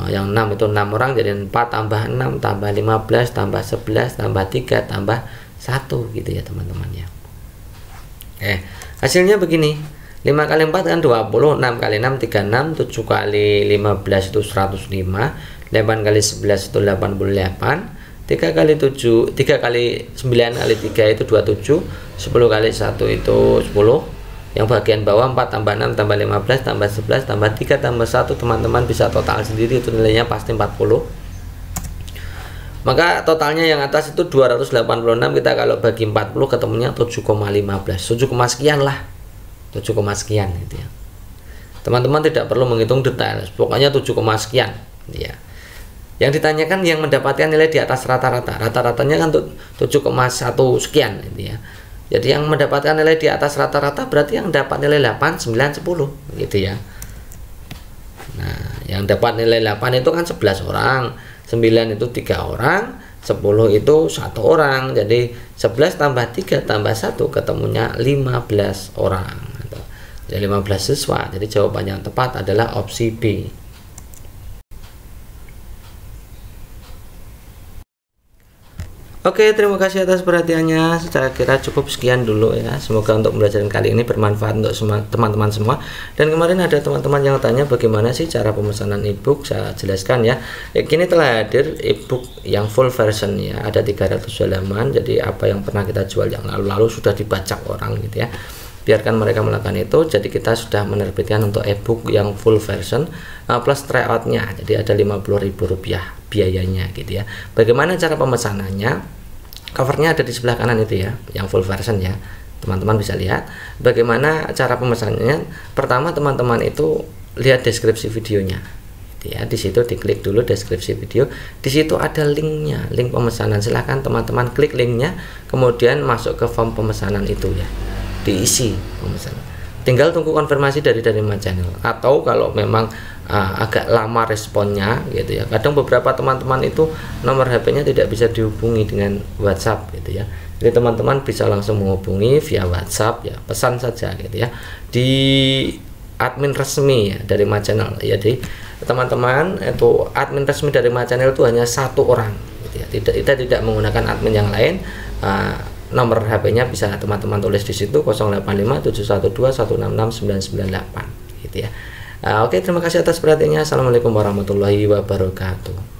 Yang 6 itu 6 orang jadi 4 tambah 6 tambah 15 tambah 11 tambah 3 tambah 1 gitu ya teman-teman ya. Hasilnya begini. 5 kali 4 kan 20, 6 kali 6 36, 7 kali 15 itu 105, 8 kali 11 itu 88, 3 kali 7, 3 kali 9 kali 3 itu 27, 10 kali 1 itu 10. Yang bagian bawah 4 tambah 6 tambah 15 tambah 11 tambah 3 tambah 1, teman-teman bisa total sendiri, itu nilainya pasti 40. Maka totalnya yang atas itu 286, kita kalau bagi 40 ketemunya 7,15, 7, sekian lah, 7, sekian gitu ya. Teman-teman tidak perlu menghitung detail, pokoknya 7, sekian gitu ya. Yang ditanyakan yang mendapatkan nilai di atas rata-rata, rata-ratanya kan 7,1 sekian gitu ya. Jadi yang mendapatkan nilai di atas rata-rata berarti yang dapat nilai 8, 9, 10 gitu ya. Nah, yang dapat nilai 8 itu kan 11 orang, 9 itu 3 orang, 10 itu 1 orang. Jadi 11 tambah 3 tambah 1 ketemunya 15 orang. Jadi 15 siswa. Jadi jawaban yang tepat adalah opsi B. Oke, terima kasih atas perhatiannya. Saya kira cukup sekian dulu ya. Semoga untuk pembelajaran kali ini bermanfaat untuk teman-teman semua. Dan kemarin ada teman-teman yang tanya bagaimana sih cara pemesanan ebook. Saya jelaskan ya. Kini telah hadir ebook yang full version ya. Ada 300 halaman. Jadi apa yang pernah kita jual yang lalu-lalu sudah dibaca orang gitu ya. Biarkan mereka melakukan itu. Jadi kita sudah menerbitkan untuk ebook yang full version plus tryoutnya. Jadi ada Rp50.000 biayanya gitu ya. Bagaimana cara pemesanannya? Covernya ada di sebelah kanan itu ya, yang full version ya. Teman-teman bisa lihat bagaimana cara pemesanannya. Pertama teman-teman itu lihat deskripsi videonya. Ya, di situ diklik dulu deskripsi video. Di situ ada linknya, link pemesanan. Silahkan teman-teman klik linknya, kemudian masuk ke form pemesanan itu ya. Diisi pemesanan. Tinggal tunggu konfirmasi dari Daringmat Channel. Atau kalau memang agak lama responnya gitu ya. Kadang beberapa teman-teman itu nomor HP-nya tidak bisa dihubungi dengan WhatsApp gitu ya. Jadi teman-teman bisa langsung menghubungi via WhatsApp ya, pesan saja gitu ya. Di admin resmi ya, Daringmat Channel. Jadi teman-teman itu admin resmi Daringmat Channel itu hanya 1 orang gitu ya. Kita tidak menggunakan admin yang lain. Nomor HP-nya bisa teman-teman tulis di situ 085712166998 gitu ya. Oke, terima kasih atas perhatiannya. Assalamualaikum warahmatullahi wabarakatuh.